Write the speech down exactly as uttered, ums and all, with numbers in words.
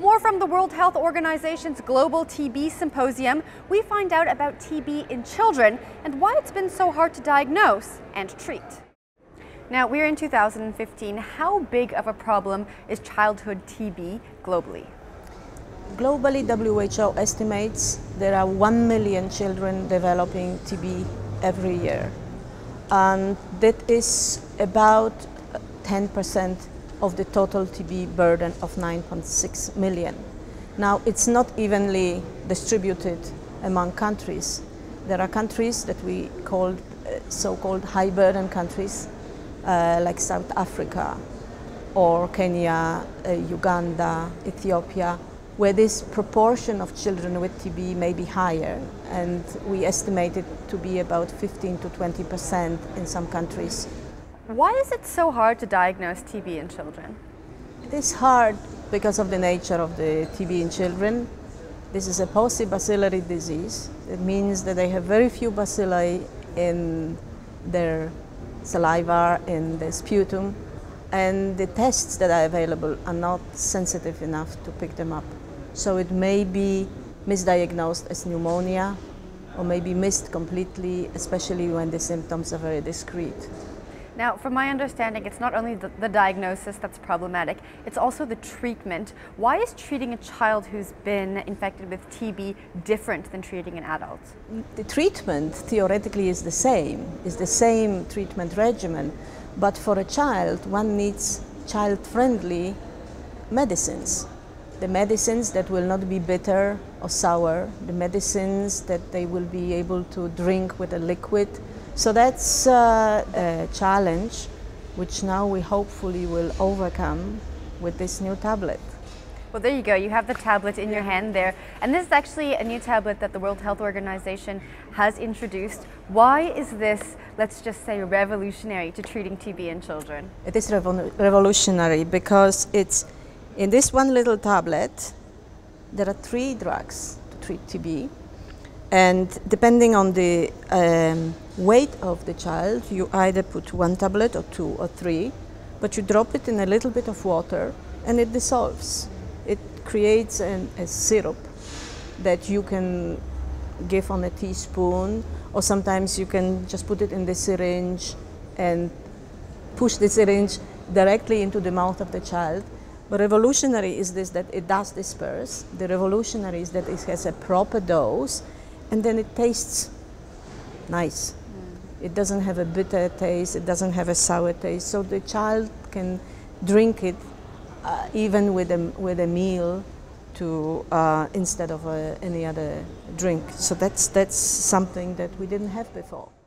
More from the World Health Organization's Global T B Symposium, we find out about T B in children and why it's been so hard to diagnose and treat. Now, we're in two thousand fifteen. How big of a problem is childhood T B globally? Globally, W H O estimates there are one million children developing T B every year. And that is about ten percent of the total T B burden of nine point six million. Now, it's not evenly distributed among countries. There are countries that we call uh, so-called high-burden countries, Uh, like South Africa or Kenya, uh, Uganda, Ethiopia, where this proportion of children with T B may be higher, and we estimate it to be about fifteen to twenty percent in some countries. Why is it so hard to diagnose T B in children? It is hard because of the nature of the T B in children. This is a paucibacillary disease. It means that they have very few bacilli in their saliva, in the sputum, and the tests that are available are not sensitive enough to pick them up. So it may be misdiagnosed as pneumonia or may be missed completely, especially when the symptoms are very discrete. Now, from my understanding, it's not only the, the diagnosis that's problematic, it's also the treatment. Why is treating a child who's been infected with T B different than treating an adult? The treatment theoretically is the same, is the same treatment regimen, but for a child, one needs child-friendly medicines. The medicines that will not be bitter or sour, the medicines that they will be able to drink with a liquid. So that's uh, a challenge which now we hopefully will overcome with this new tablet. Well, there you go. You have the tablet in your hand there. And this is actually a new tablet that the World Health Organization has introduced. Why is this, let's just say, revolutionary to treating T B in children? It is revol- revolutionary because it's in this one little tablet, there are three drugs to treat T B. And depending on the um, weight of the child, you either put one tablet or two or three, but you drop it in a little bit of water and it dissolves. It creates an, a syrup that you can give on a teaspoon, or sometimes you can just put it in the syringe and push the syringe directly into the mouth of the child. But revolutionary is this, that it does disperse. The revolutionary is that it has a proper dose, and then it tastes nice. Mm. It doesn't have a bitter taste, it doesn't have a sour taste, so the child can drink it uh, even with a, with a meal to, uh, instead of uh, any other drink. So that's, that's something that we didn't have before.